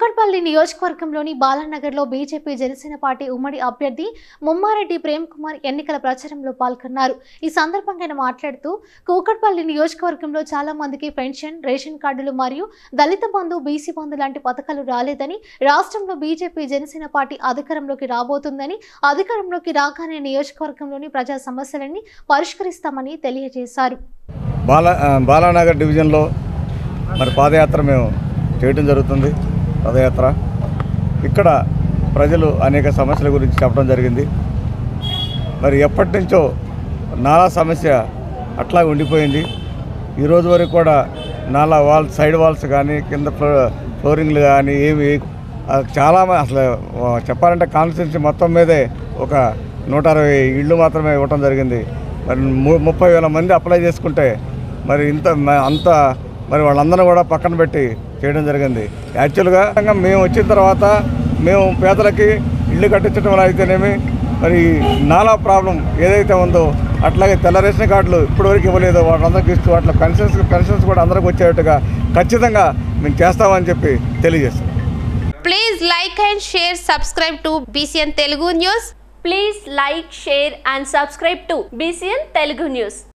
కూకట్పల్లి నియోజకవర్గంలోని బాలానగర్లో BJP Janasena party ఉమ్మడి అభ్యర్థి ముమ్మారెడ్డి ప్రేమ్ కుమార్ ఎన్నికల ప్రచారంలో పాల్గొన్నారు. ఈ సందర్భంగా ఆయన మాట్లాడుతూ, కూకట్పల్లి నియోజకవర్గంలో చాలా మందికి పెన్షన్, రేషన్ కార్డులు మరియు దళిత బంధు, బీసీ బంధు లాంటి పథకాలు రాలేదని, రాష్ట్రంలో బీజేపీ జనసేన పార్టీ అధికారంలోకి రాబోతుందని, అధికారంలోకి రాగానే నియోజకవర్గంలోని ప్రజా సమస్యలన్నీ పరిష్కరిస్తామని తెలియజేశారు. బాలానగర్ డివిజన్లో మరి పాదయాత్ర మేము చేయడం జరుగుతుంది. పాదయాత్ర ఇక్కడ ప్రజలు అనేక సమస్యల గురించి చెప్పడం జరిగింది. మరి ఎప్పటి నుంచో నాలా సమస్య అట్లా ఉండిపోయింది. ఈరోజు వరకు కూడా నాలా వాల్స్, సైడ్ వాల్స్ కానీ, కింద ఫ్లోరింగ్లు కానీ ఏమి చాలా అసలు చెప్పాలంటే కాన్స్టిట్యున్సీ మొత్తం మీదే ఒక 160 ఇళ్ళు మాత్రమే ఇవ్వటం జరిగింది. మరి 30,000 మంది అప్లై చేసుకుంటే మరి అంత వాళ్ళందరూ కూడా పక్కన పెట్టి చేయడం జరిగింది. యాక్చువల్గా మేము వచ్చిన తర్వాత మేము పేదలకి ఇళ్ళు కట్టించడం అయితేనేమి, మరి నాలా ప్రాబ్లం ఏదైతే ఉందో, అట్లాగే తెల్ల రేషన్ కార్డులు ఇప్పటివరకు ఇవ్వలేదో వాళ్ళందరికీ ఇస్తూ అట్లా కన్సెషన్స్ కూడా అందరికి వచ్చేట్టుగా ఖచ్చితంగా మేము చేస్తామని చెప్పి తెలియజేస్తాం. Please like and share, subscribe to BCN Telugu News.